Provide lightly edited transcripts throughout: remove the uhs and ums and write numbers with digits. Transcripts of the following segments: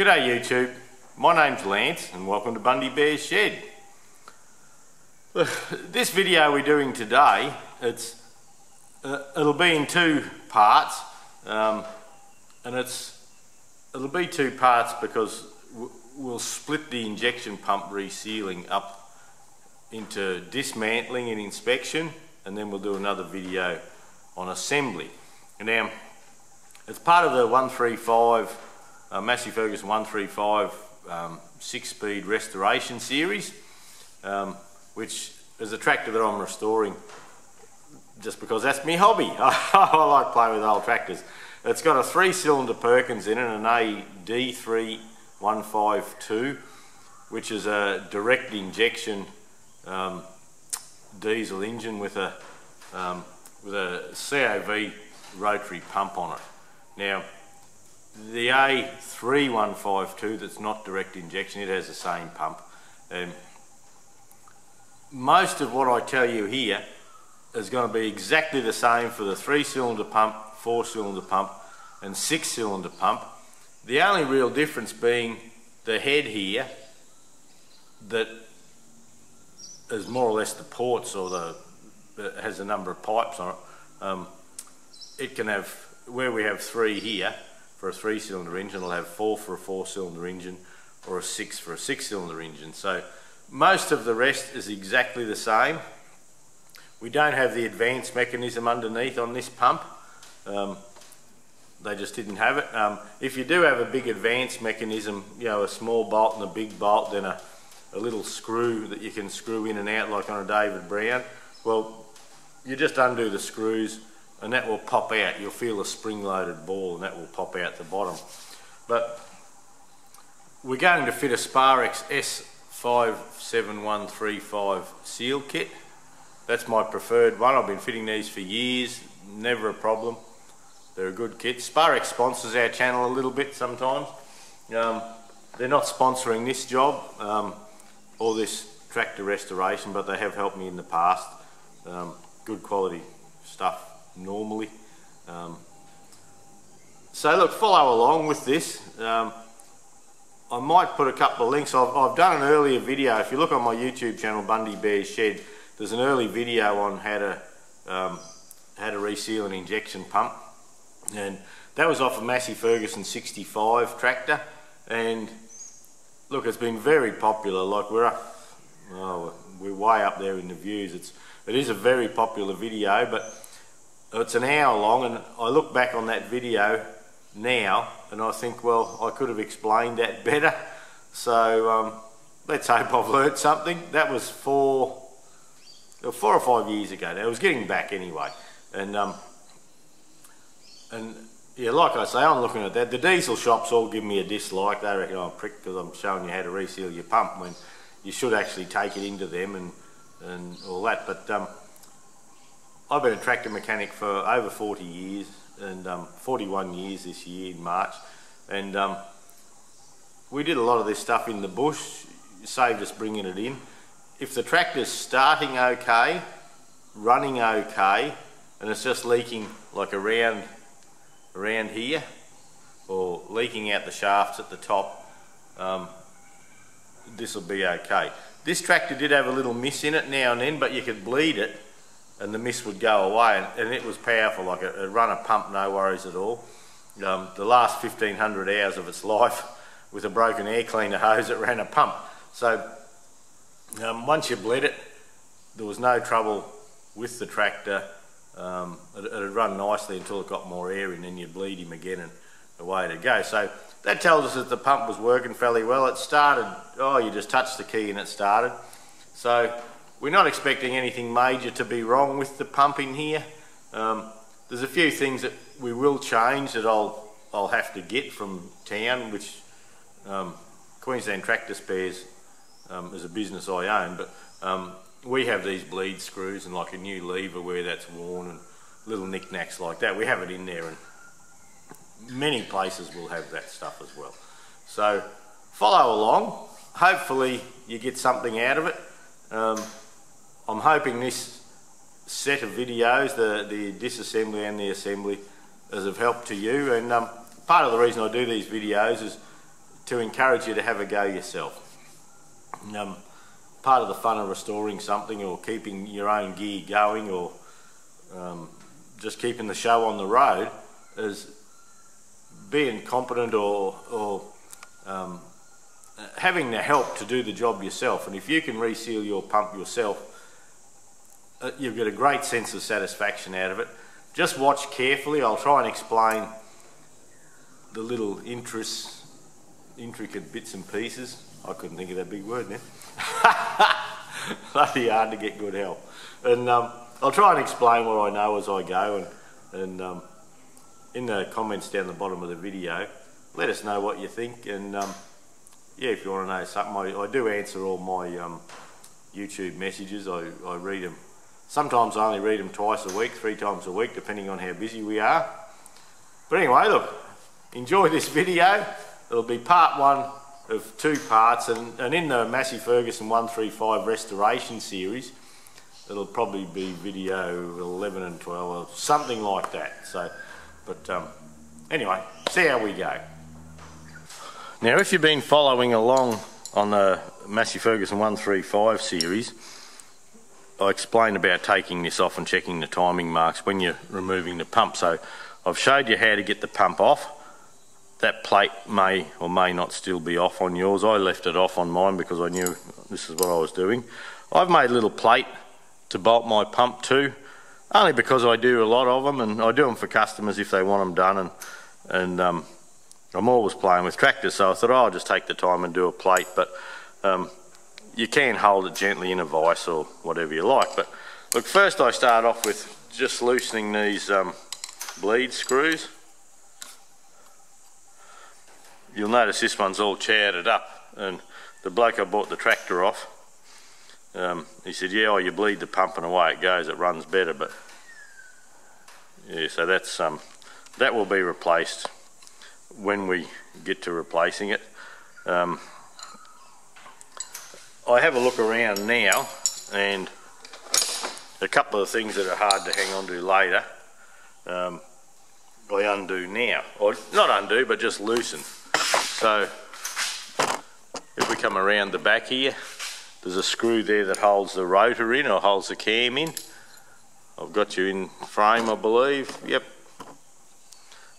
G'day YouTube, my name's Lance and welcome to Bundy Bear's Shed. This video we're doing today, it'll be in two parts, and it'll be two parts because we'll split the injection pump resealing up into dismantling and inspection, and then we'll do another video on assembly. And now, it's part of the 135 Massey Ferguson 135 six-speed restoration series, which is a tractor that I'm restoring just because that's my hobby. I like playing with old tractors. It's got a three-cylinder Perkins in it, an AD3152, which is a direct injection diesel engine with a CAV rotary pump on it. Now, the A3152 that's not direct injection, it has the same pump. Most of what I tell you here is going to be exactly the same for the three-cylinder pump, four-cylinder pump and six-cylinder pump. The only real difference being the head here that is more or less the ports, or has a number of pipes on it. It can have, where we have three here for a three-cylinder engine, it'll have four for a four-cylinder engine, or a six for a six-cylinder engine. So most of the rest is exactly the same. We don't have the advance mechanism underneath on this pump. They just didn't have it. If you do have a big advance mechanism, you know, a small bolt and a big bolt, then a little screw that you can screw in and out like on a David Brown, well, you just undo the screws and that will pop out. You'll feel a spring-loaded ball and that will pop out the bottom. But we're going to fit a Sparex S57135 seal kit. That's my preferred one. I've been fitting these for years, never a problem. They're a good kit. Sparex sponsors our channel a little bit sometimes. They're not sponsoring this job or this tractor restoration, but they have helped me in the past. Good quality stuff normally. So look, follow along with this. I might put a couple of links. I've done an earlier video. If you look on my YouTube channel, Bundy Bear's Shed, there's an early video on how to reseal an injection pump, and that was off a Massey Ferguson 65 tractor. And look, it's been very popular. Like we're way up there in the views. It is a very popular video, but it's an hour long, and I look back on that video now and I think, well, I could have explained that better. So let's hope I've learnt something. That was four or five years ago. Now, it was getting back anyway. And yeah, like I say, I'm looking at that. The diesel shops all give me a dislike. They reckon I'm a prick because I'm showing you how to reseal your pump when you should actually take it into them and all that. But I've been a tractor mechanic for over 40 years, and 41 years this year in March, and we did a lot of this stuff in the bush. It saved us bringing it in. If the tractor's starting okay, running okay, and it's just leaking like around here, or leaking out the shafts at the top, this will be okay. This tractor did have a little miss in it now and then, but you could bleed it and the mist would go away, and it was powerful. Like a runner pump, no worries at all. The last 1500 hours of its life with a broken air cleaner hose, it ran a pump. So once you bled it, there was no trouble with the tractor. It'd run nicely until it got more air in, then you'd bleed him again and away to go. So that tells us that the pump was working fairly well. It started, oh, you just touched the key and it started. So we're not expecting anything major to be wrong with the pump in here. There's a few things that we will change that I'll have to get from town, which Queensland Tractor Spares is a business I own, but we have these bleed screws and like a new lever where that's worn and little knickknacks like that. We have it in there, and many places will have that stuff as well. So follow along. Hopefully you get something out of it. I'm hoping this set of videos, the disassembly and the assembly, is of help to you. And part of the reason I do these videos is to encourage you to have a go yourself. Part of the fun of restoring something or keeping your own gear going or just keeping the show on the road is being competent or having the help to do the job yourself. And if you can reseal your pump yourself, you've got a great sense of satisfaction out of it. Just watch carefully. I'll try and explain the little intricate bits and pieces. I couldn't think of that big word now. Bloody hard to get good help. And I'll try and explain what I know as I go, and in the comments down the bottom of the video, let us know what you think. And yeah, if you want to know something, I do answer all my YouTube messages. I read them. Sometimes I only read them twice a week, 3 times a week, depending on how busy we are. But anyway, look, enjoy this video. It'll be part 1 of 2 parts, and in the Massey Ferguson 135 restoration series, it'll probably be video 11 and 12 or something like that. So, but anyway, see how we go. Now, if you've been following along on the Massey Ferguson 135 series, I explained about taking this off and checking the timing marks when you're removing the pump. So I've showed you how to get the pump off. That plate may or may not still be off on yours. I left it off on mine because I knew this is what I was doing. I've made a little plate to bolt my pump to, only because I do a lot of them, and I do them for customers if they want them done, and I'm always playing with tractors, so I thought, oh, I'll just take the time and do a plate. But you can hold it gently in a vice or whatever you like. But look, first I start off with just loosening these bleed screws. You'll notice this one's all chowdered up, and the bloke I bought the tractor off, he said, yeah, oh, you bleed the pump and away it goes, it runs better. But yeah, so that's that will be replaced when we get to replacing it. I have a look around now, and a couple of things that are hard to hang on to later, I undo now, or not undo, but just loosen. So if we come around the back here, there's a screw there that holds the rotor in, or holds the cam in. I've got you in frame, I believe. Yep.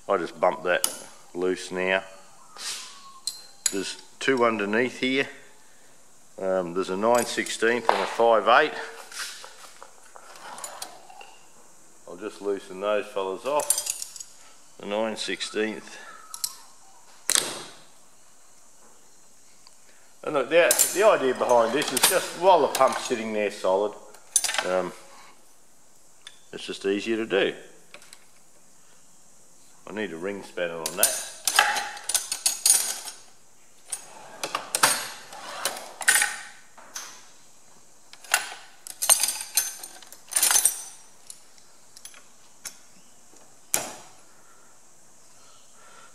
I just bumped that loose now. There's 2 underneath here. There's a 9/16 and a 5/8. I'll just loosen those fellas off. The 9/16. And look, the idea behind this is just while the pump's sitting there solid, it's just easier to do. I need a ring spanner on that.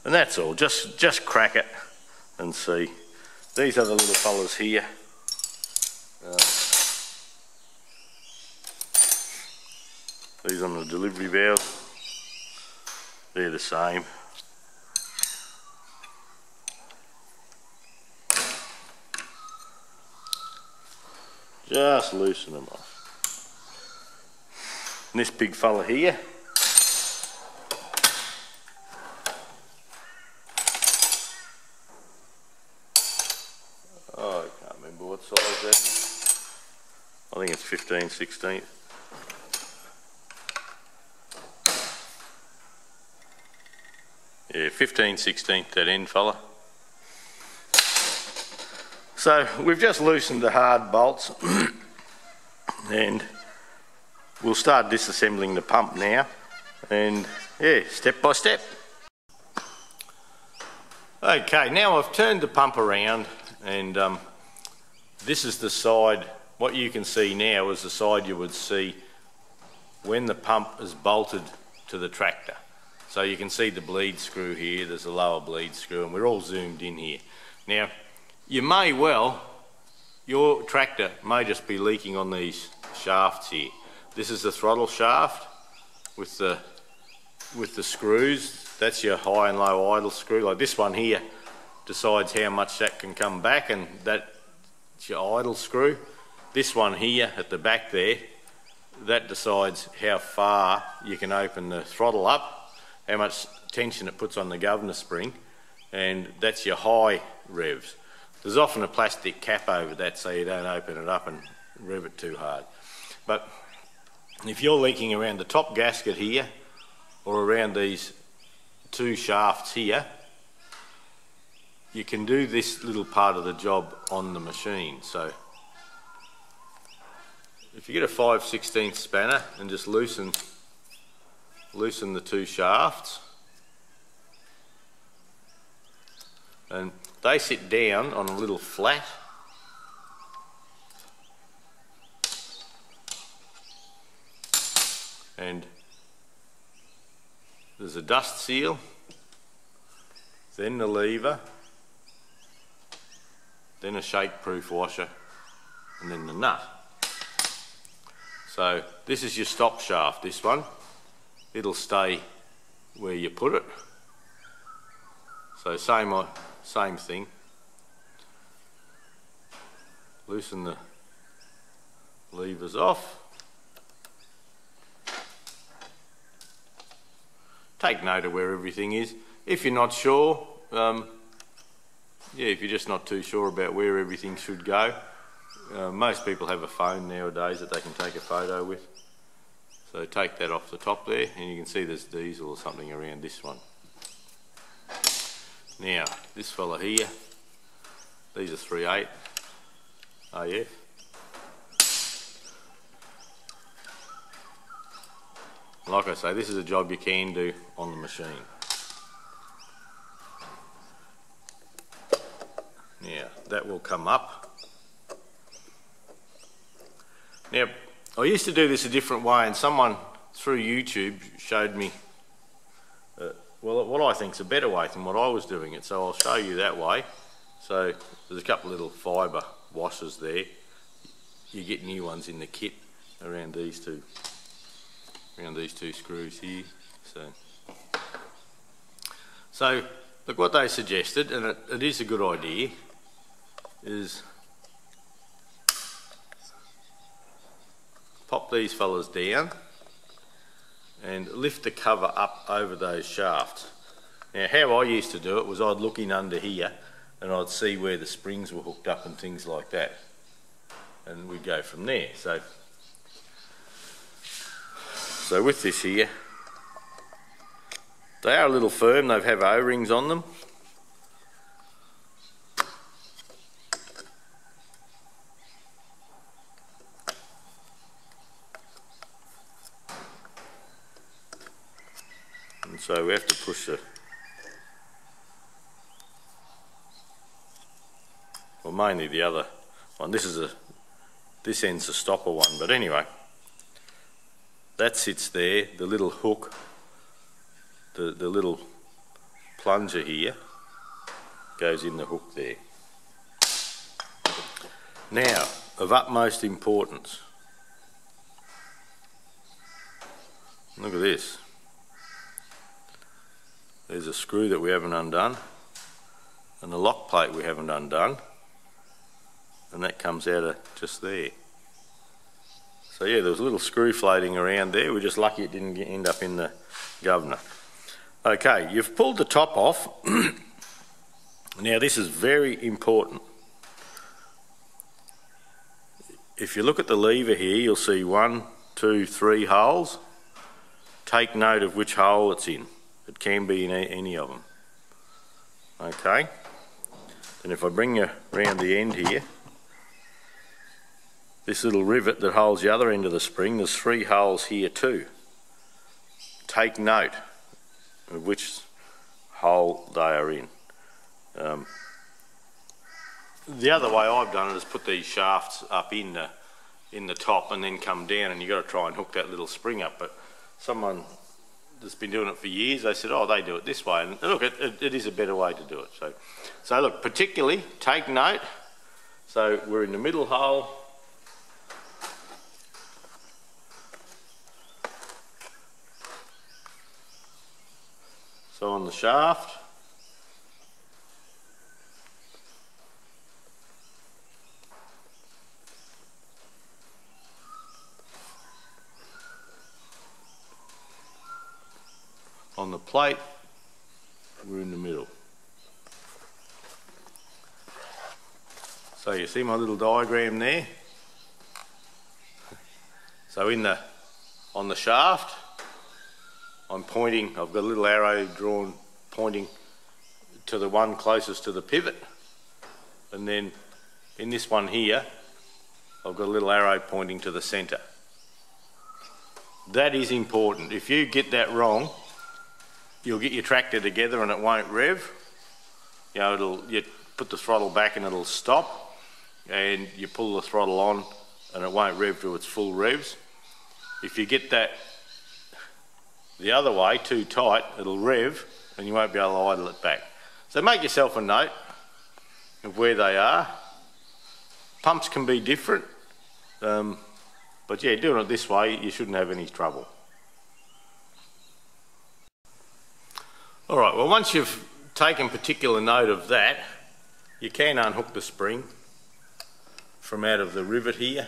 And that's all, just crack it and see. These are the little fellas here. These on the delivery valve, they're the same. Just loosen them off. And this big fella here, I think it's 15/16. Yeah, 15/16, that end fella. So we've just loosened the hard bolts and we'll start disassembling the pump now, and yeah, step by step. Okay, now I've turned the pump around, and this is the side. What you can see now is the side you would see when the pump is bolted to the tractor. So you can see the bleed screw here, there's a lower bleed screw, and we're all zoomed in here. Now, your tractor may just be leaking on these shafts here. This is the throttle shaft with the screws. That's your high and low idle screw. Like this one here decides how much that can come back, and that's your idle screw. This one here at the back there, that decides how far you can open the throttle up, how much tension it puts on the governor spring, and that's your high revs. There's often a plastic cap over that so you don't open it up and rev it too hard. But if you're leaking around the top gasket here or around these two shafts here, you can do this little part of the job on the machine. So if you get a 5/16 spanner and just loosen the two shafts, and they sit down on a little flat. And there's a dust seal, then the lever, then a shakeproof washer, and then the nut. So this is your stop shaft, this one. It'll stay where you put it. So same thing. Loosen the levers off. Take note of where everything is. If you're not sure, if you're just not too sure about where everything should go, most people have a phone nowadays that they can take a photo with. So take that off the top there, and you can see there's diesel or something around this one. Now, this fella here, these are 3/8 AF. Like I say, this is a job you can do on the machine. Now, that will come up. Now, I used to do this a different way, and someone through YouTube showed me what I think is a better way than what I was doing it, so I'll show you that way. So there's a couple of little fibre washers there. You get new ones in the kit around these two. Around these two screws here. So look, what they suggested, and it is a good idea, is pop these fellas down and lift the cover up over those shafts. Now, how I used to do it was I'd look in under here and I'd see where the springs were hooked up and things like that, and we'd go from there. So with this here, they are a little firm, they have O-rings on them. And so we have to push the, well, mainly the other one. This end's a stopper one, but anyway. That sits there, the little hook, the little plunger here goes in the hook there. Now, of utmost importance, look at this. There's a screw that we haven't undone, and the lock plate we haven't undone, and that comes out of just there. So yeah, there was a little screw floating around there. We're just lucky it didn't end up in the governor. Okay, you've pulled the top off. Now this is very important. If you look at the lever here, you'll see 1, 2, 3 holes. Take note of which hole it's in. It can be in any of them. Okay. And if I bring you around the end here, this little rivet that holds the other end of the spring, there's 3 holes here too. Take note of which hole they are in. The other way I've done it is put these shafts up in the top and then come down, and you've got to try and hook that little spring up. But someone that's been doing it for years, they said, oh, they do it this way. And look, it is a better way to do it. So look, particularly, take note. So we're in the middle hole. So on the shaft, on the plate, we're in the middle. So you see my little diagram there? So on the shaft, I'm pointing, I've got a little arrow drawn pointing to the one closest to the pivot, and then in this one here I've got a little arrow pointing to the centre. That is important. If you get that wrong, you'll get your tractor together and it won't rev. You know, you put the throttle back and it'll stop, and you pull the throttle on and it won't rev to its full revs. If you get that the other way too tight, it'll rev and you won't be able to idle it back. So make yourself a note of where they are. Pumps can be different, but yeah, doing it this way, you shouldn't have any trouble. All right, well, once you've taken particular note of that, you can unhook the spring from out of the rivet here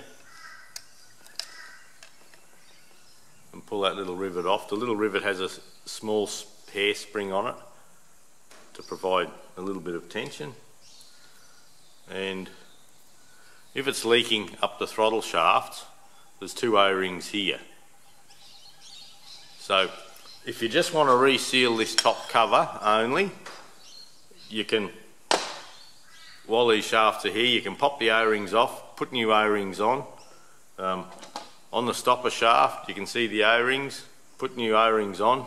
and pull that little rivet off. The little rivet has a small hair spring on it to provide a little bit of tension, and if it's leaking up the throttle shafts, there's two O-rings here. So if you just want to reseal this top cover only, you can, while these shafts are here, you can pop the O-rings off, put new O-rings on. On the stopper shaft, you can see the O-rings, put new O-rings on.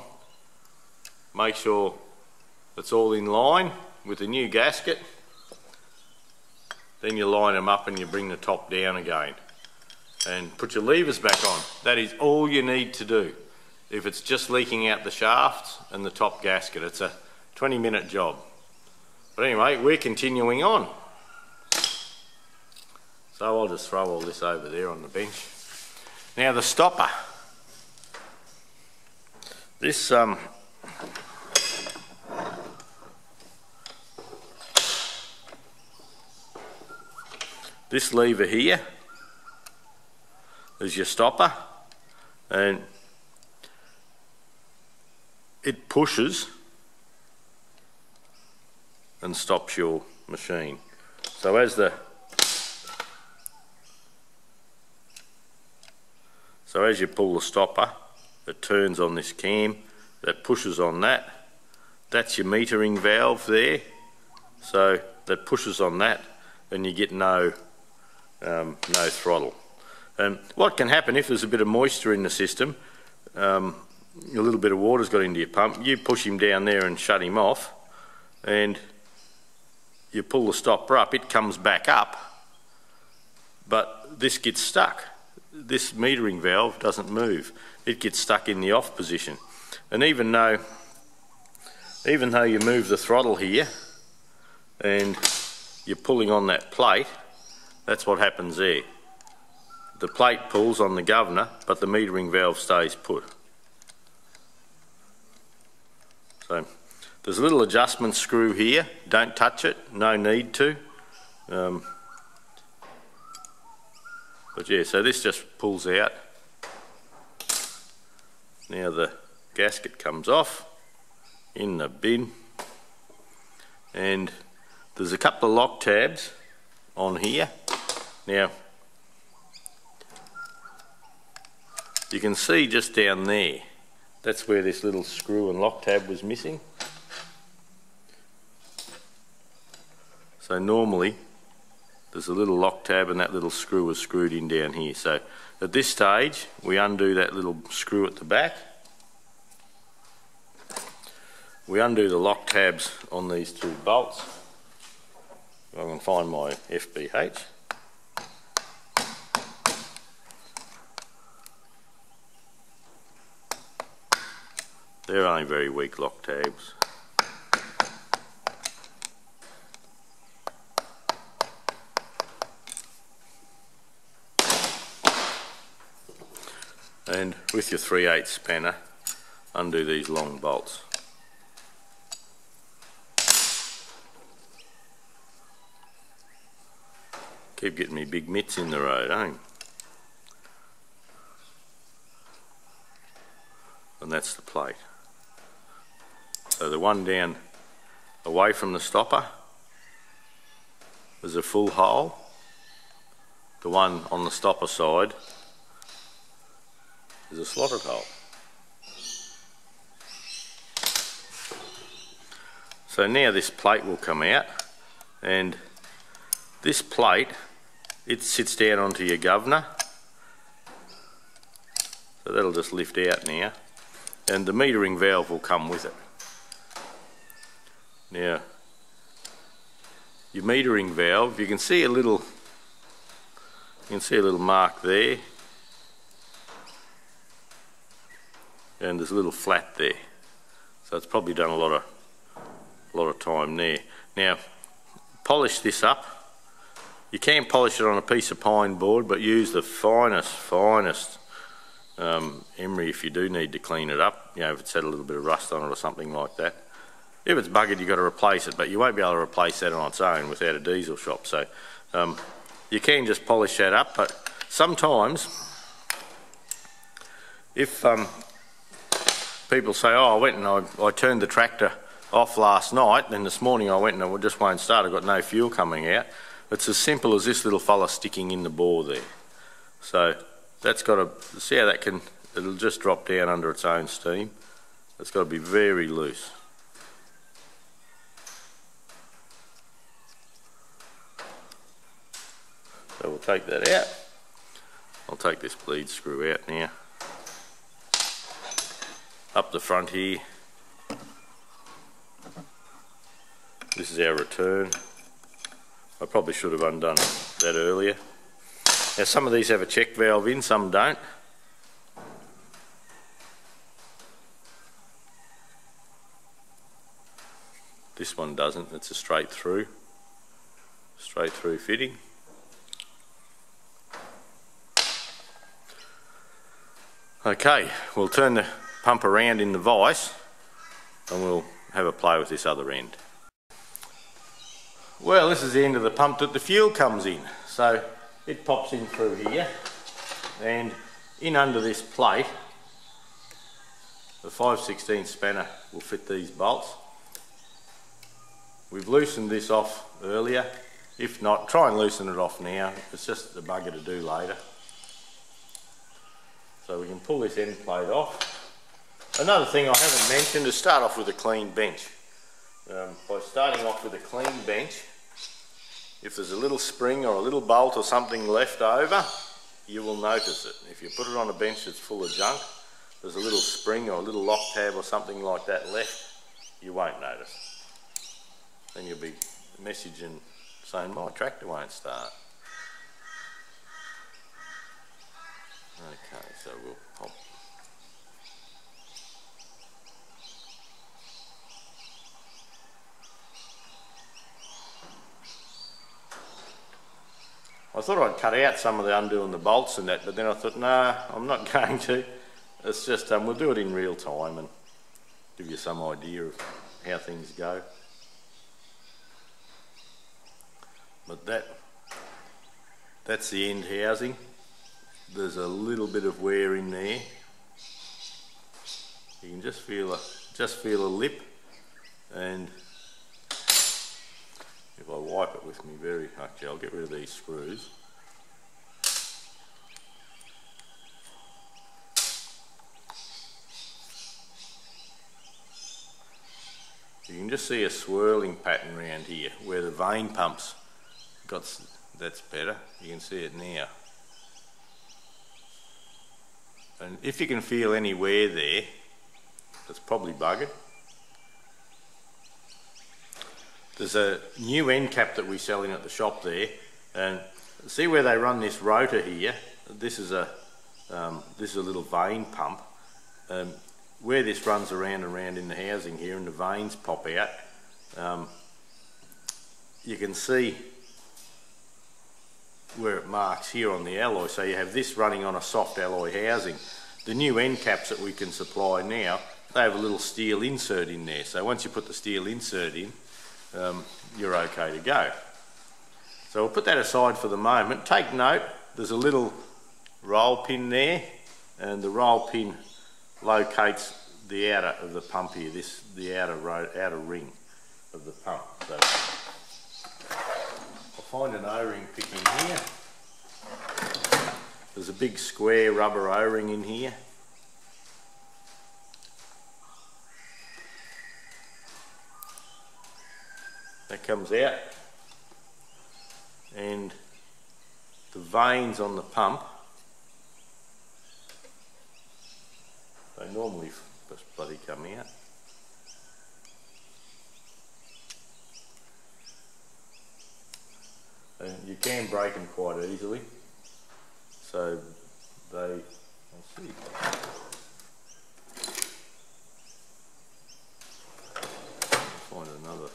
Make sure it's all in line with a new gasket. Then you line them up and you bring the top down again and put your levers back on. That is all you need to do if it's just leaking out the shafts and the top gasket. It's a 20-minute job. But anyway, we're continuing on. So I'll just throw all this over there on the bench. Now the stopper. This this lever here is your stopper, and it pushes and stops your machine. So as you pull the stopper, it turns on this cam, that pushes on that. That's your metering valve there. So that pushes on that and you get no throttle. And what can happen if there's a bit of moisture in the system, a little bit of water's got into your pump, you push him down there and shut him off, and you pull the stopper up, it comes back up, but this gets stuck. This metering valve doesn't move. It gets stuck in the off position. And even though you move the throttle here and you're pulling on that plate, that's what happens there. The plate pulls on the governor, but the metering valve stays put. So there's a little adjustment screw here. Don't touch it, no need to. But yeah, so this just pulls out. Now the gasket comes off in the bin, and there's a couple of lock tabs on here. Now you can see just down there, that's where this little screw and lock tab was missing. So normally there's a little lock tab and that little screw was screwed in down here. So at this stage we undo that little screw at the back, we undo the lock tabs on these two bolts. If I can find my FBH. They're only very weak lock tabs. And with your 3/8 spanner, undo these long bolts. Keep getting me big mitts in the road, eh? And that's the plate. So the one down away from the stopper was a full hole. The one on the stopper side is a slotted hole. So now this plate will come out, and this plate, it sits down onto your governor, so that'll just lift out now, and the metering valve will come with it. Now your metering valve, you can see a little mark there, and there's a little flat there, so it's probably done a lot of time there. Now polish this up. You can polish it on a piece of pine board, but use the finest emery if you do need to clean it up, you know, if it's had a little bit of rust on it or something like that. If it's buggered, you've got to replace it, but you won't be able to replace that on its own without a diesel shop. So you can just polish that up, but sometimes if people say, oh, I went and I turned the tractor off last night, then this morning I went and it just won't start, I've got no fuel coming out. It's as simple as this little fella sticking in the bore there. So that's got to, see how that can, it'll just drop down under its own steam. It's got to be very loose. So we'll take that out. I'll take this bleed screw out now. Up the front here. This is our return. I probably should have undone that earlier. Now some of these have a check valve in, some don't. This one doesn't, it's a straight through fitting. Okay, we'll turn the pump around in the vise and we'll have a play with this other end. Well, this is the end of the pump that the fuel comes in. So it pops in through here, and in under this plate, the 5/16 spanner will fit these bolts. We've loosened this off earlier. If not, try and loosen it off now. It's just a bugger to do later. So we can pull this end plate off. Another thing I haven't mentioned is start off with a clean bench. By starting off with a clean bench, if there's a little spring or a little bolt or something left over, you will notice it. If you put it on a bench that's full of junk, there's a little spring or a little lock tab or something like that left, you won't notice. Then you'll be messaging saying, my tractor won't start. Okay, so we'll pop. I thought I'd cut out some of the undoing the bolts and that, but then I thought, nah, I'm not going to. It's just, we'll do it in real time and give you some idea of how things go. But that's the end housing. There's a little bit of wear in there. You can just feel a lip, and if I wipe it with me very, okay, I'll get rid of these screws. You can just see a swirling pattern around here where the vane pumps got, that's better, you can see it now. And if you can feel any wear there, it's probably buggered. There's a new end cap that we sell in at the shop there, and see where they run this rotor here. This is a little vane pump. Where this runs around and around in the housing here, and the vanes pop out, you can see where it marks here on the alloy. So you have this running on a soft alloy housing. The new end caps that we can supply now, they have a little steel insert in there. So once you put the steel insert in, you're okay to go. So we'll put that aside for the moment. Take note, there's a little roll pin there, and the roll pin locates the outer of the pump here, this the outer ring of the pump. So I'll find an O-ring picking here. There's a big square rubber O-ring in here. That comes out, and the vanes on the pump, they normally just bloody come out. And you can break them quite easily, so they, let's see. Find another.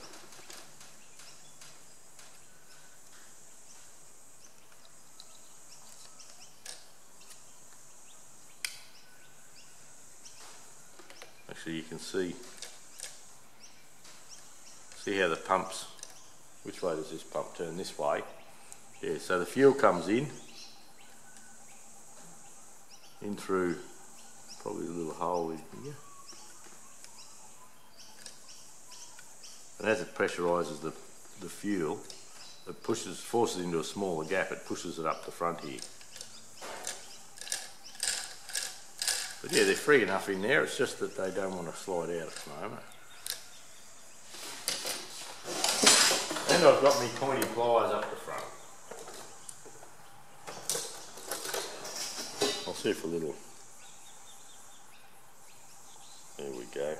Actually, you can see how the pumps, which way does this pump turn? This way. Yeah, so the fuel comes in through probably a little hole in here, and as it pressurises the fuel, it forces it into a smaller gap. It pushes it up the front here. But yeah, they're free enough in there. It's just that they don't want to slide out at the moment. And I've got me pointy pliers up the front. I'll see if a little. There we go.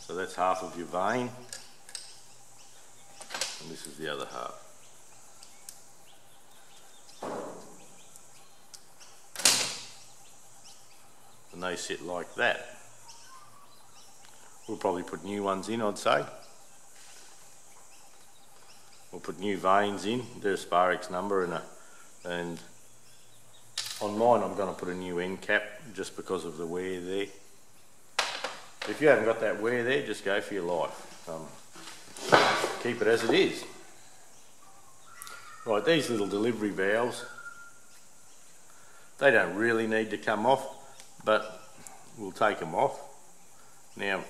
So that's half of your vane, and this is the other half. And they sit like that. We'll probably put new ones in, I'd say. We'll put new vanes in. They're a Sparex number, and on mine I'm going to put a new end cap just because of the wear there. If you haven't got that wear there, just go for your life. Keep it as it is. Right, these little delivery valves, they don't really need to come off, but we'll take them off. Now,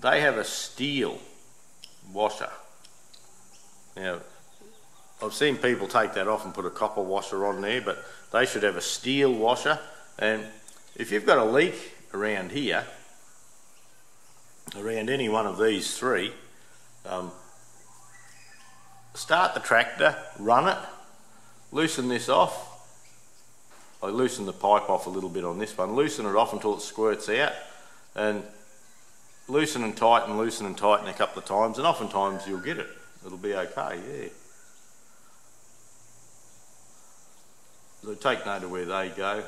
they have a steel washer. Now, I've seen people take that off and put a copper washer on there, but they should have a steel washer. And if you've got a leak around here, around any one of these three, start the tractor, run it, loosen this off. I loosen the pipe off a little bit on this one, loosen it off until it squirts out, and loosen and tighten a couple of times, and oftentimes you'll get it. It'll be okay, yeah. So take note of where they go.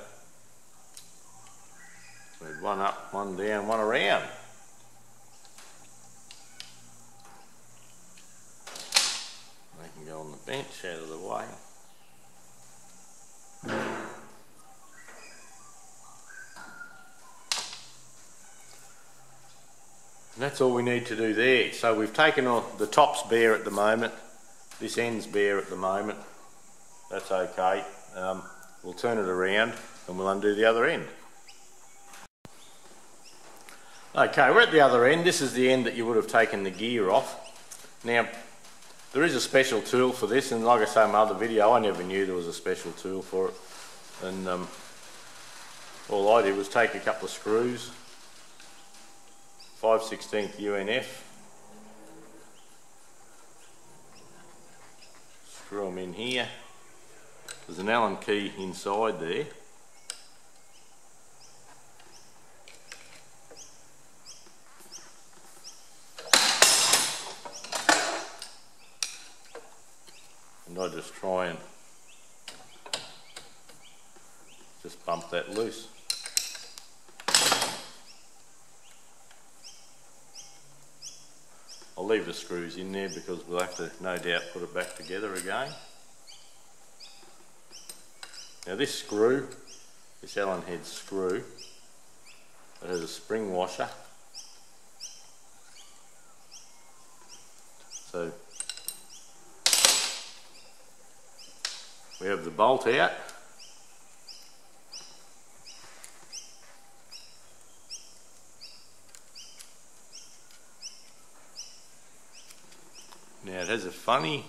So one up, one down, one around. They can go on the bench, out of the way. And that's all we need to do there. So we've taken off, the top's bare at the moment, this end's bare at the moment, that's okay. We'll turn it around and we'll undo the other end. Okay, we're at the other end. This is the end that you would have taken the gear off. Now, there is a special tool for this, and like I say in my other video, I never knew there was a special tool for it. And all I did was take a couple of screws, 5/16 UNF, screw them in here. There's an Allen key inside there. And I just try and just bump that loose. I'll leave the screws in there because we'll have to, no doubt, put it back together again. Now this screw, this Allen head screw, it has a spring washer. So We have the bolt out. Now it has a funny,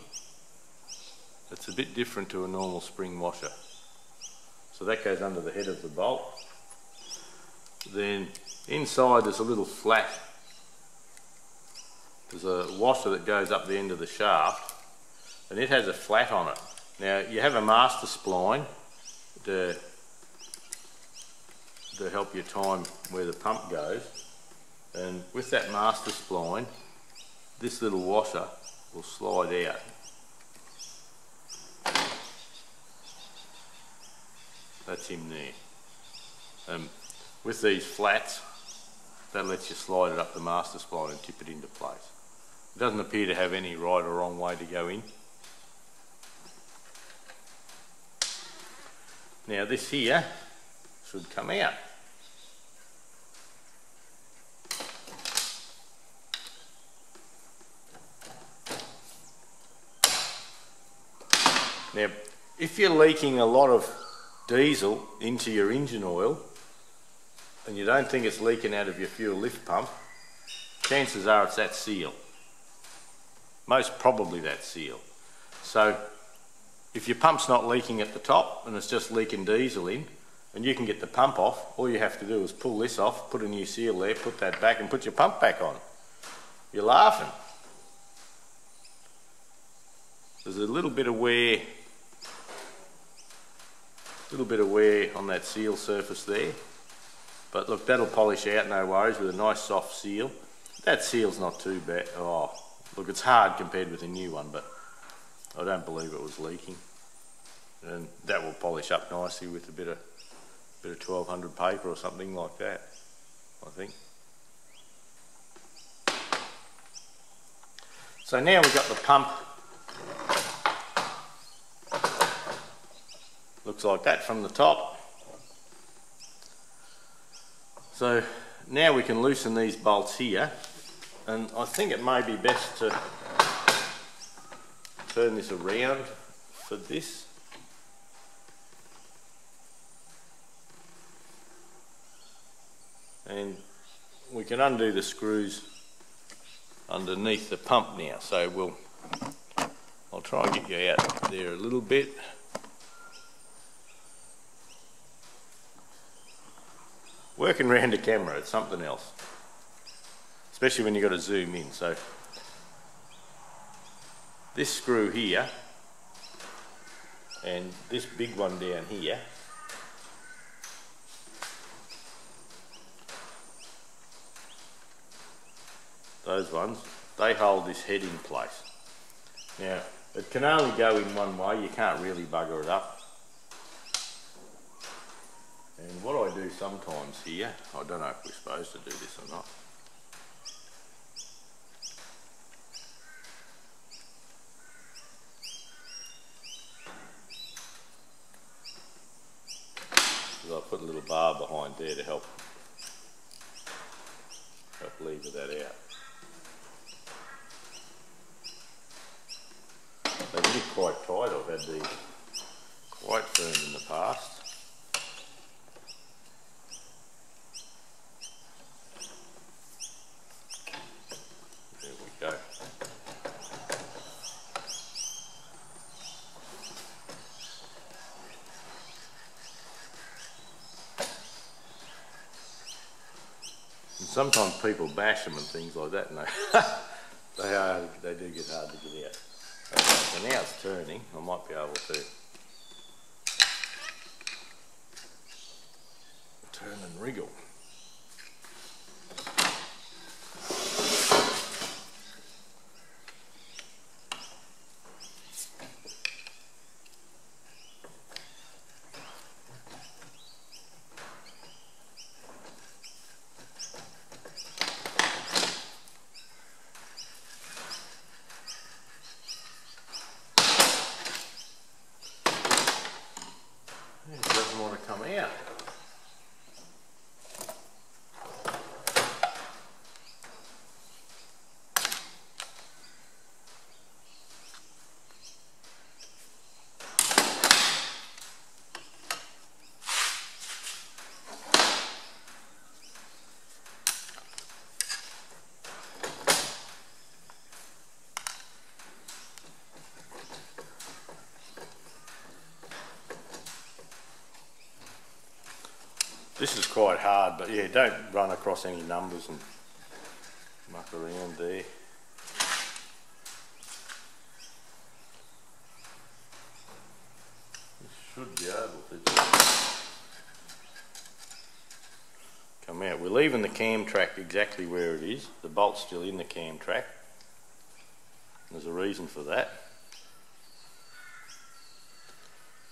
it's a bit different to a normal spring washer. So that goes under the head of the bolt. Then inside there's a little flat. There's a washer that goes up the end of the shaft and it has a flat on it. Now you have a master spline to help you time where the pump goes, and with that master spline this little washer will slide out. That's him there. With these flats, that lets you slide it up the master spline and tip it into place. It doesn't appear to have any right or wrong way to go in. Now this here should come out. Now, if you're leaking a lot of diesel into your engine oil and you don't think it's leaking out of your fuel lift pump, chances are it's that seal. Most probably that seal. So if your pump's not leaking at the top and it's just leaking diesel in, and you can get the pump off, all you have to do is pull this off, put a new seal there, put that back and put your pump back on. You're laughing. There's a little bit of wear, on that seal surface there. But look, that'll polish out, no worries, with a nice soft seal. That seal's not too bad. Oh, look, it's hard compared with a new one, but I don't believe it was leaking. And that will polish up nicely with a bit of 1200 paper or something like that, I think. So now we've got the pump. Looks like that from the top. So now we can loosen these bolts here, and I think it may be best to turn this around for this. And we can undo the screws underneath the pump now. So I'll try and get you out there a little bit. Working round a camera, it's something else. Especially when you've got to zoom in. So this screw here and this big one down here . Those ones, they hold this head in place. Now, it can only go in one way, you can't really bugger it up. And what I do sometimes here, I don't know if we're supposed to do this or not. I'll put a little bar behind there to help lever that out. They get quite tight, I've had these quite firm in the past. Sometimes people bash them and things like that, and they do get hard to get out. Okay, so now it's turning, I might be able to turn and wriggle. This is quite hard, but yeah, don't run across any numbers and muck around there. Should be able to come out. We're leaving the cam track exactly where it is. The bolt's still in the cam track. There's a reason for that.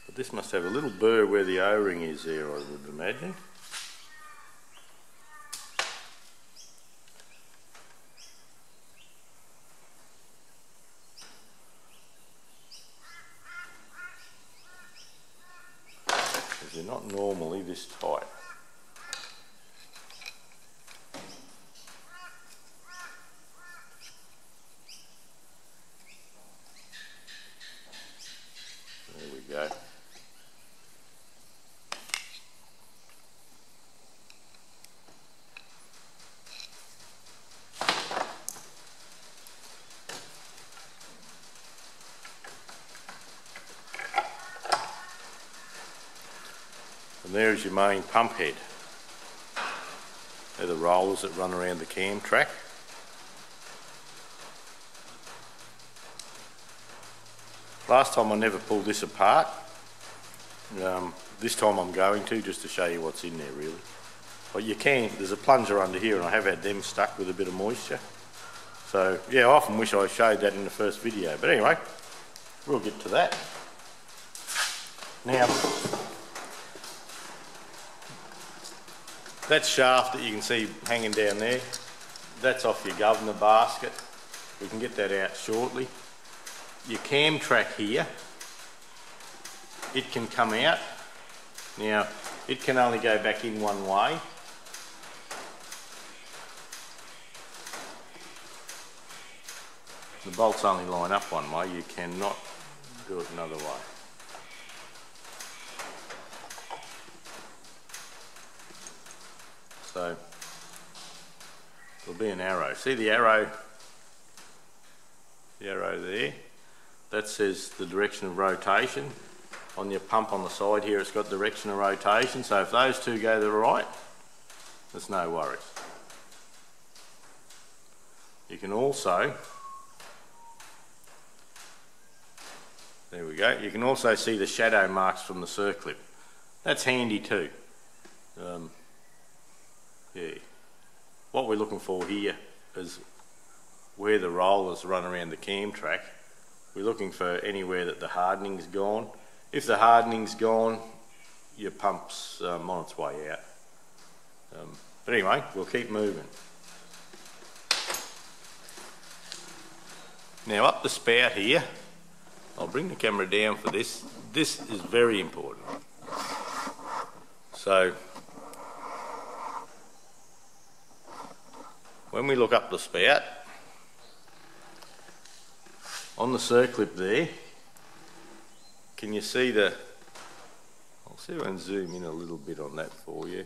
But this must have a little burr where the O-ring is there, I would imagine. They're not normally this tight. There we go. There's your main pump head. They're the rollers that run around the cam track. Last time I never pulled this apart. This time I'm going to, just to show you what's in there really. But you can, there's a plunger under here and I have had them stuck with a bit of moisture. So yeah, I often wish I showed that in the first video. But anyway, we'll get to that. Now, that shaft that you can see hanging down there, that's off your governor basket. We can get that out shortly. Your cam track here, it can come out. Now, it can only go back in one way. The bolts only line up one way, you cannot do it another way. So there'll be an arrow. See the arrow there? That says the direction of rotation. On your pump on the side here, it's got direction of rotation. So if those two go to the right, there's no worries. You can also, there we go, you can also see the shadow marks from the circlip. That's handy too. Yeah, what we're looking for here is where the rollers run around the cam track. We're looking for anywhere that the hardening's gone. If the hardening's gone, your pump's on its way out. But anyway, we'll keep moving. Now up the spout here, I'll bring the camera down for this. This is very important. So, when we look up the spout, on the circlip there, can you see the, I'll see if I can zoom in a little bit on that for you.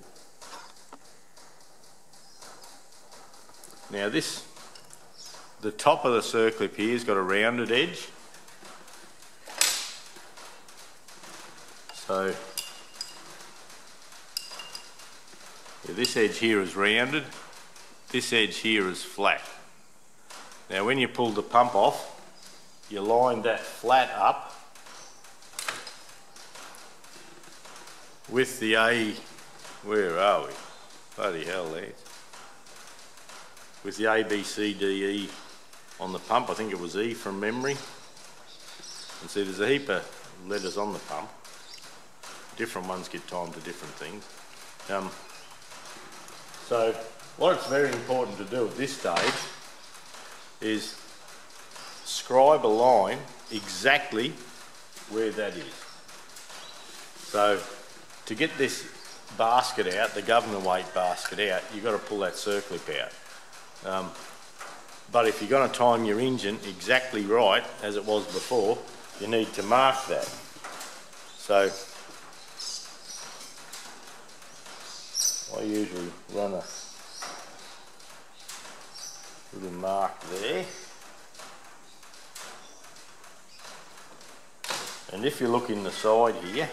Now this, the top of the circlip here has got a rounded edge. So, yeah, this edge here is rounded. This edge here is flat. Now when you pull the pump off, you line that flat up with the A, where are we? Bloody hell, there. With the A, B, C, D, E on the pump. I think it was E from memory. And see, there's a heap of letters on the pump. Different ones get timed to different things. So, what's very important to do at this stage is scribe a line exactly where that is. So to get this basket out, the governor weight basket out, you've got to pull that circlip out. But if you're going to time your engine exactly right as it was before, you need to mark that. So I usually run a little mark there, and if you look in the side here,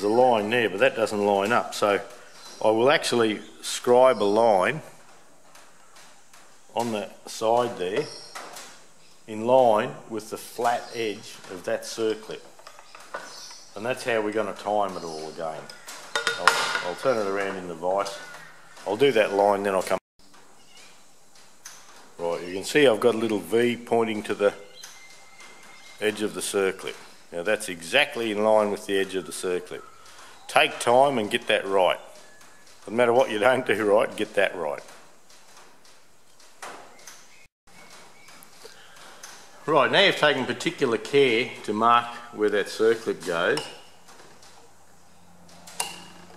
there's a line there, but that doesn't line up, so I will actually scribe a line on the side there in line with the flat edge of that circlip, and that's how we're going to time it all again. I'll turn it around in the vise. I'll do that line, then I'll come. Right, you can see I've got a little V pointing to the edge of the circlip. Now that's exactly in line with the edge of the circlip. Take time and get that right. No matter what you don't do right, get that right. Right, now you've taken particular care to mark where that circlip goes.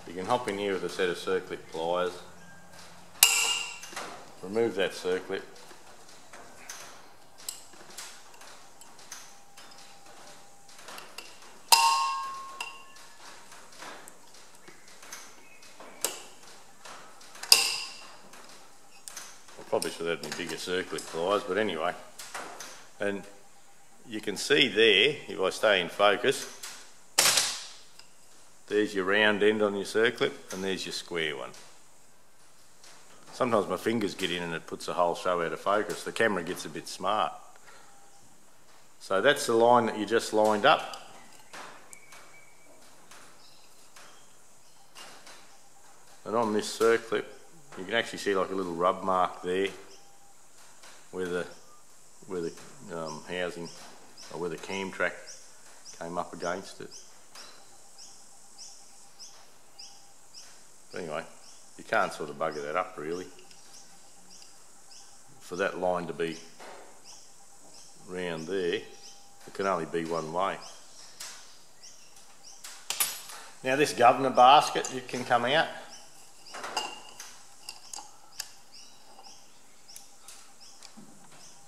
You can hop in here with a set of circlip pliers. Remove that circlip. I probably should have had any bigger circlip pliers, but anyway. And you can see there, if I stay in focus, there's your round end on your circlip and there's your square one. Sometimes my fingers get in and it puts the whole show out of focus. The camera gets a bit smart. So that's the line that you just lined up. And on this circlip, you can actually see like a little rub mark there where the housing, or where the cam track came up against it. But anyway, you can't sort of bugger that up really. For that line to be round there, it can only be one way. Now this governor basket, it can come out.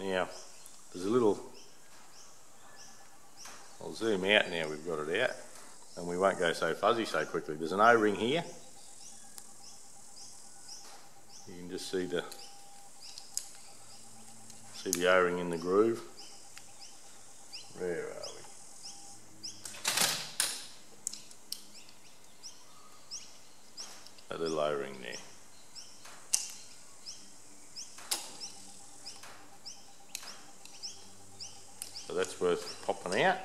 Now, there's a little, I'll zoom out now, we've got it out, and we won't go so fuzzy so quickly. There's an O-ring here. You can just see the O-ring in the groove. Where are we? That little O-ring there. That's worth popping out.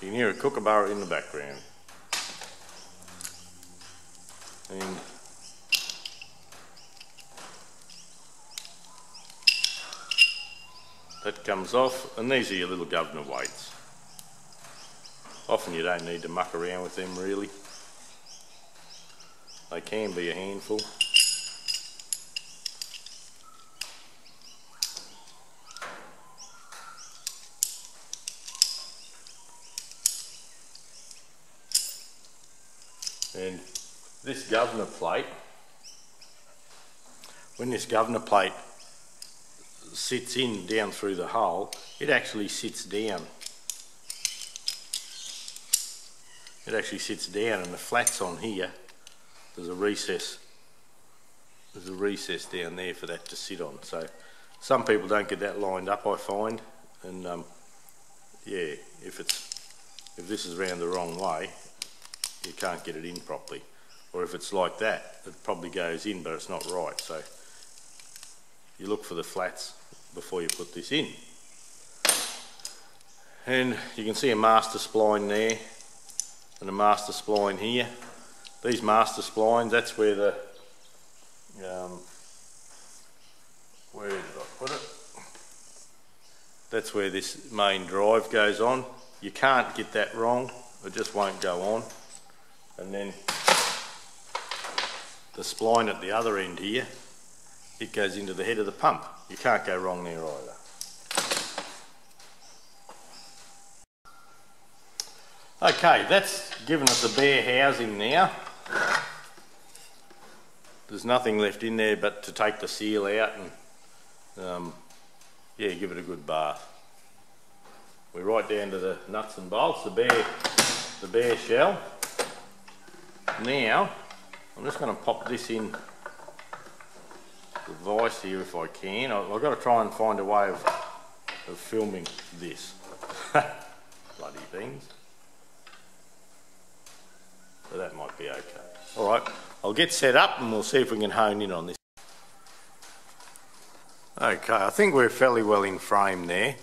You can hear a kookaburra in the background. And that comes off, and these are your little governor weights. Often you don't need to muck around with them really. They can be a handful. And this governor plate, when this governor plate sits in down through the hole, it actually sits down. It actually sits down, and the flats on here, there's a recess down there for that to sit on. So some people don't get that lined up, I find, and yeah, if this is round the wrong way, you can't get it in properly. Or if it's like that, it probably goes in, but it's not right. So you look for the flats before you put this in. And you can see a master spline there and a master spline here. These master splines, that's where the, where did I put it? That's where this main drive goes on. You can't get that wrong, it just won't go on. And then the spline at the other end here, it goes into the head of the pump. You can't go wrong there either. Okay, that's given us a bare housing now. There's nothing left in there but to take the seal out and yeah, give it a good bath. We're right down to the nuts and bolts, the bare shell. Now I'm just going to pop this in device here if I can. I've got to try and find a way of filming this. Bloody things. So that might be okay. Alright, I'll get set up and we'll see if we can hone in on this. Okay, I think we're fairly well in frame there.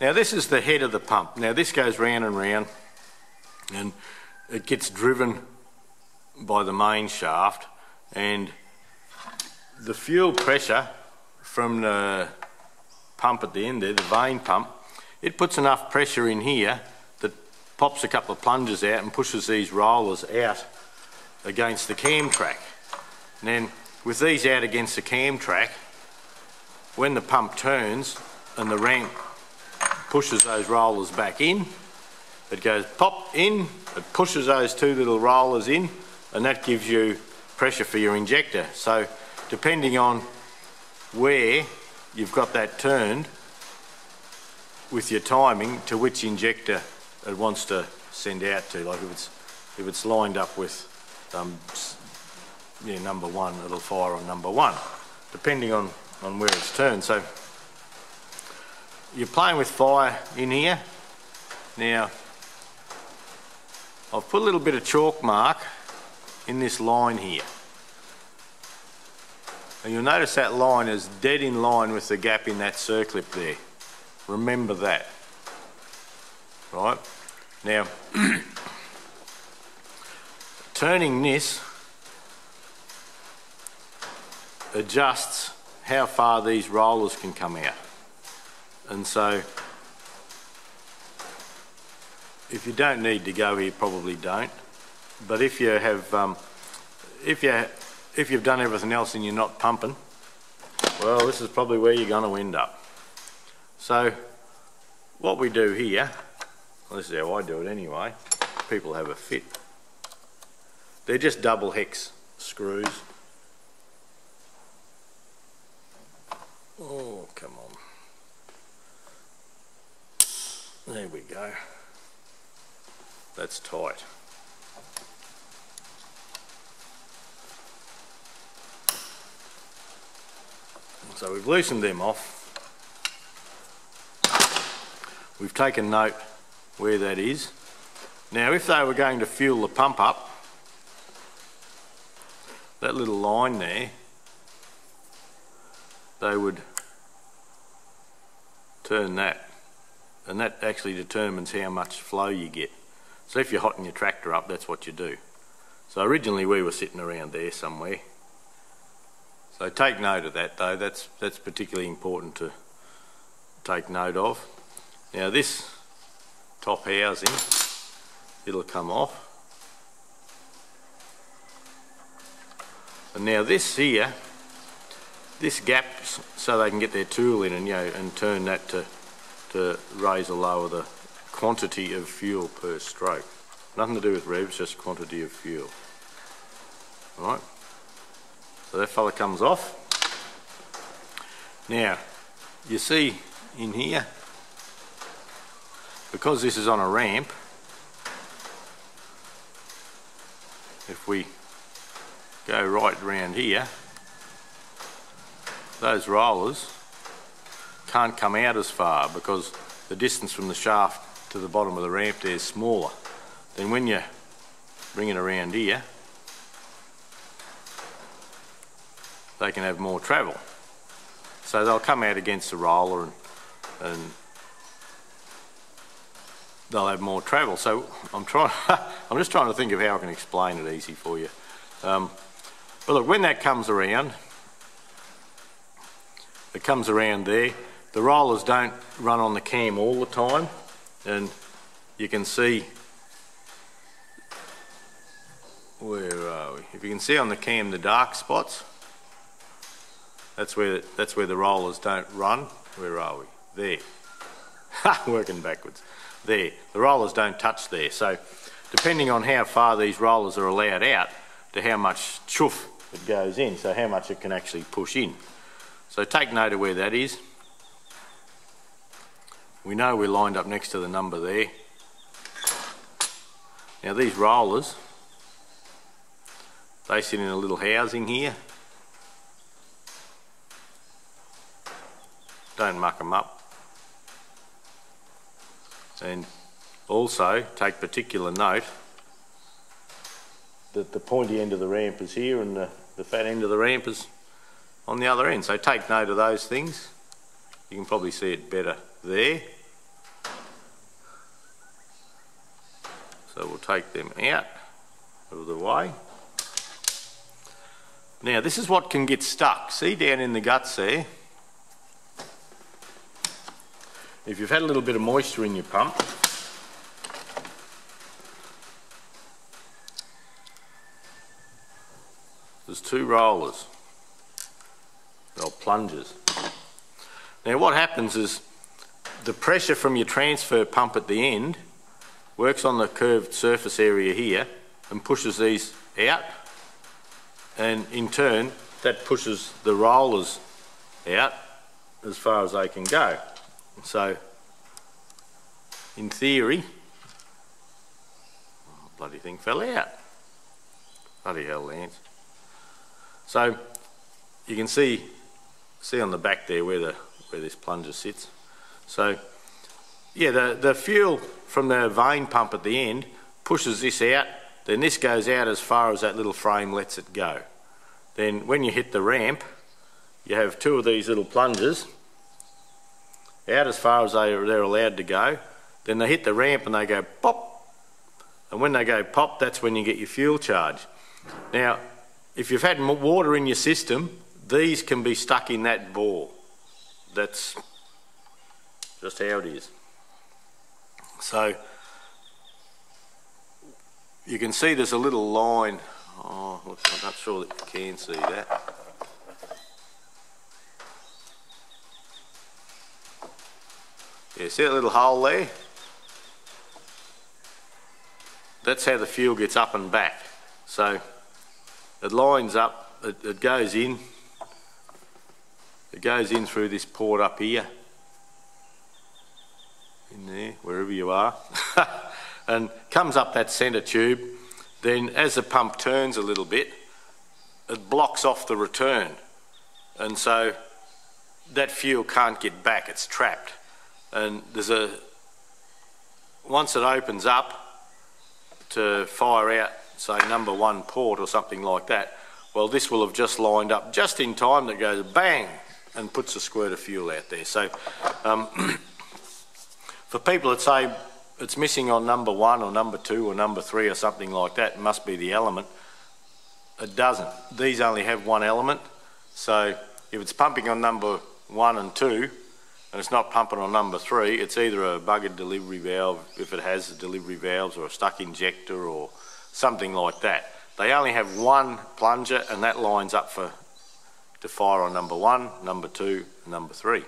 Now this is the head of the pump. Now this goes round and round and it gets driven by the main shaft, and the fuel pressure from the pump at the end there, the vane pump, it puts enough pressure in here that pops a couple of plungers out and pushes these rollers out against the cam track. And then with these out against the cam track, when the pump turns and the ramp pushes those rollers back in, it goes pop in, it pushes those two little rollers in, and that gives you pressure for your injector. So depending on where you've got that turned with your timing to which injector it wants to send out to, like if it's lined up with number one, it'll fire on number one, depending on where it's turned. So you're playing with fire in here. Now I've put a little bit of chalk mark in this line here, and you'll notice that line is dead in line with the gap in that circlip there. Remember that. Right, now turning this adjusts how far these rollers can come out, and so if you don't need to go here, probably don't. But if you have, if you've done everything else and you're not pumping, well, this is probably where you're going to end up. So what we do here, well, this is how I do it anyway. People have a fit. They're just double hex screws. Oh, come on. There we go. That's tight. So we've loosened them off. We've taken note where that is. Now if they were going to fuel the pump up, that little line there, they would turn that, and that actually determines how much flow you get. So if you're hotting your tractor up, that's what you do. So originally we were sitting around there somewhere. So take note of that though, that's particularly important to take note of. Now this top housing, it'll come off. And now this here, this gap, so they can get their tool in and, you know, and turn that to raise or lower the quantity of fuel per stroke. Nothing to do with revs, just quantity of fuel. All right. So that fella comes off. Now, you see in here, because this is on a ramp, if we go right round here, those rollers can't come out as far because the distance from the shaft to the bottom of the ramp there is smaller. Then when you bring it around here, they can have more travel. So they'll come out against the roller and they'll have more travel. So I'm just trying to think of how I can explain it easy for you. But look, when that comes around, it comes around there. The rollers don't run on the cam all the time, and you can see, where are we? If you can see on the cam the dark spots, that's where the rollers don't run. Where are we? There. Ha! Working backwards. There. The rollers don't touch there. So depending on how far these rollers are allowed out to how much chuff it goes in, so how much it can actually push in. So take note of where that is. We know we're lined up next to the number there. Now these rollers, they sit in a little housing here. don't muck them up. And also take particular note that the pointy end of the ramp is here and the fat end of the ramp is on the other end, so take note of those things. You can probably see it better there. So we'll take them out of the way. Now this is what can get stuck. See down in the guts there, if you've had a little bit of moisture in your pump, there's two rollers, or plungers. Now what happens is the pressure from your transfer pump at the end works on the curved surface area here and pushes these out, and in turn that pushes the rollers out as far as they can go. So in theory, oh, bloody thing fell out. Bloody hell, Lance. So you can see on the back there where this plunger sits. So yeah, the fuel from the vane pump at the end pushes this out, then this goes out as far as that little frame lets it go. Then when you hit the ramp, you have two of these little plungers out as far as they're allowed to go. Then they hit the ramp and they go pop, and when they go pop, that's when you get your fuel charge. Now, if you've had water in your system, these can be stuck in that bore. That's just how it is. So you can see there's a little line. Oh, look, I'm not sure that you can see that. Yeah, see that little hole there? That's how the fuel gets up and back. So it lines up, it goes in. It goes in through this port up here, in there, wherever you are, and comes up that centre tube. Then as the pump turns a little bit, it blocks off the return, and so that fuel can't get back, it's trapped. And there's a, once it opens up to fire out, say number one port or something like that, well, this will have just lined up just in time that goes bang and puts a squirt of fuel out there. So for people that say it's missing on number one or number two or number three or something like that, it must be the element. It doesn't. These only have one element. So if it's pumping on number one and two and it's not pumping on number three, it's either a buggered delivery valve, if it has delivery valves, or a stuck injector or something like that. They only have one plunger, and that lines up to fire on number one, number two, and number three.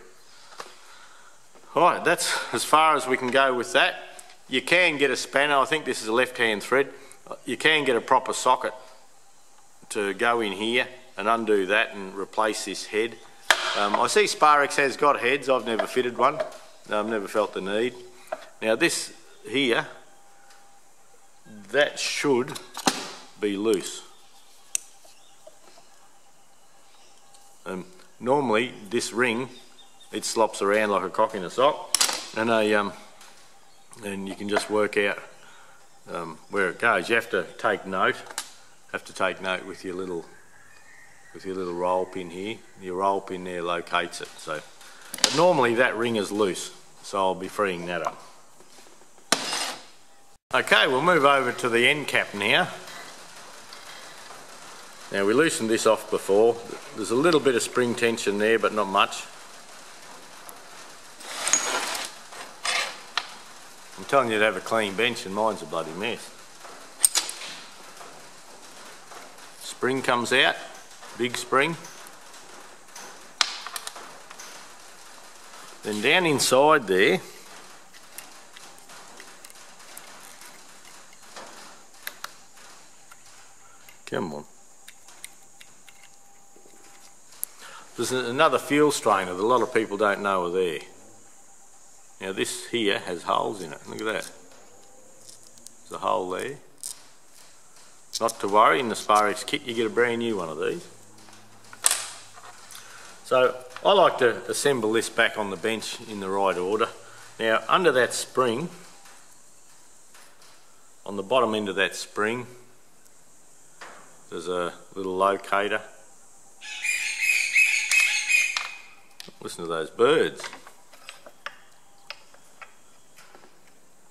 All right, that's as far as we can go with that. You can get a spanner. I think this is a left-hand thread. You can get a proper socket to go in here and undo that and replace this head. I see Sparex has got heads. I've never fitted one. I've never felt the need. Now this here, that should be loose. Normally this ring, it slops around like a cock in a sock, and you can just work out where it goes. You have to take note. Have to take note with your little roll pin here. Your roll pin there locates it. So, but normally that ring is loose, so I'll be freeing that up. Okay, we'll move over to the end cap now. Now we loosened this off before. There's a little bit of spring tension there, but not much. I'm telling you to have a clean bench, and mine's a bloody mess. Spring comes out, big spring. Then down inside there, come on. There's another fuel strainer that a lot of people don't know are there. Now this here has holes in it. Look at that. There's a hole there. Not to worry, in the Sparex kit you get a brand new one of these. So I like to assemble this back on the bench in the right order. Now under that spring, on the bottom end of that spring, there's a little locator. Listen to those birds.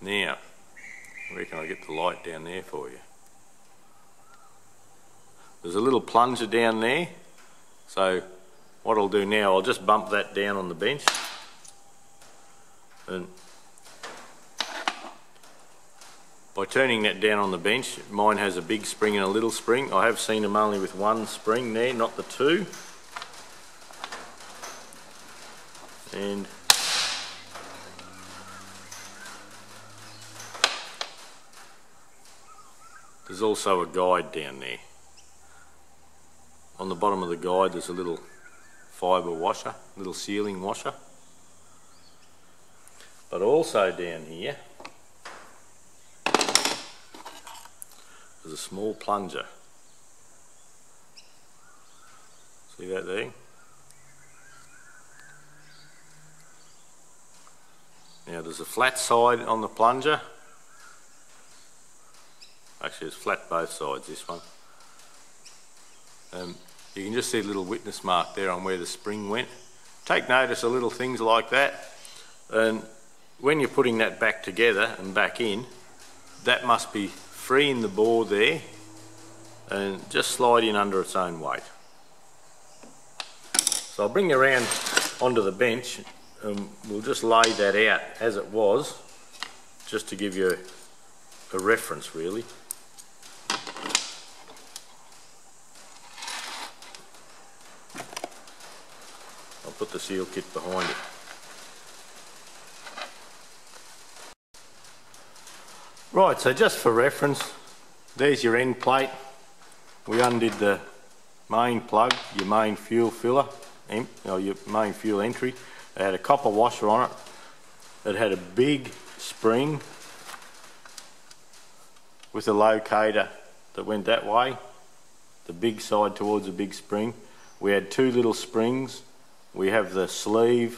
Now, where can I get the light down there for you? There's a little plunger down there, so what I'll do now, I'll just bump that down on the bench and by turning that down on the bench, mine has a big spring and a little spring. I have seen them only with one spring there, not the two. And there's also a guide down there. On the bottom of the guide there's a little fibre washer, little sealing washer. But also down here there's a small plunger. See that there? Now there's a flat side on the plunger. Actually it's flat both sides, this one. You can just see a little witness mark there on where the spring went. Take notice of little things like that, and when you're putting that back together and back in, that must be free in the bore there and just slide in under its own weight. So I'll bring you around onto the bench and we'll just lay that out as it was, just to give you a reference really. I'll put the seal kit behind it. Right, so just for reference, there's your end plate. We undid the main plug, your main fuel filler, or your main fuel entry. It had a copper washer on it. It had a big spring with a locator that went that way, the big side towards the big spring. We had two little springs. We have the sleeve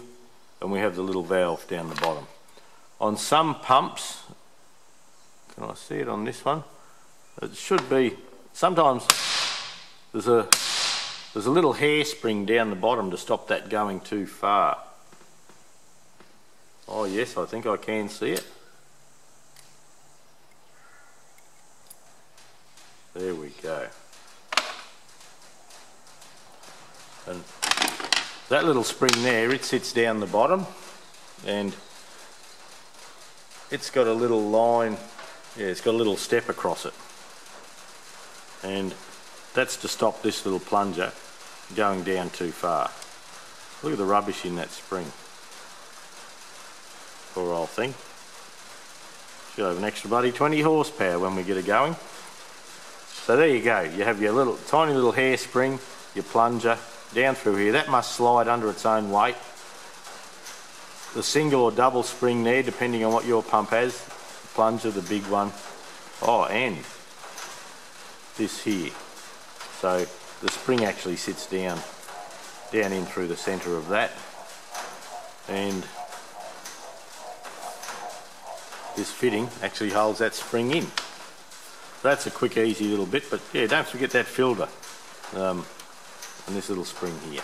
and we have the little valve down the bottom. On some pumps, can I see it on this one? It should be, sometimes there's a little hairspring down the bottom to stop that going too far. Oh yes, I think I can see it. There we go. And that little spring there, it sits down the bottom and it's got a little line, yeah, it's got a little step across it. And that's to stop this little plunger going down too far. Look at the rubbish in that spring. Poor old thing. Should have an extra bloody 20 horsepower when we get it going. So there you go, you have your little tiny little hairspring, your plunger, down through here. That must slide under its own weight. The single or double spring there, depending on what your pump has. The plunger, the big one. Oh, and this here. So the spring actually sits down in through the centre of that. And this fitting actually holds that spring in. That's a quick, easy little bit, but yeah, don't forget that filter. And this little spring here.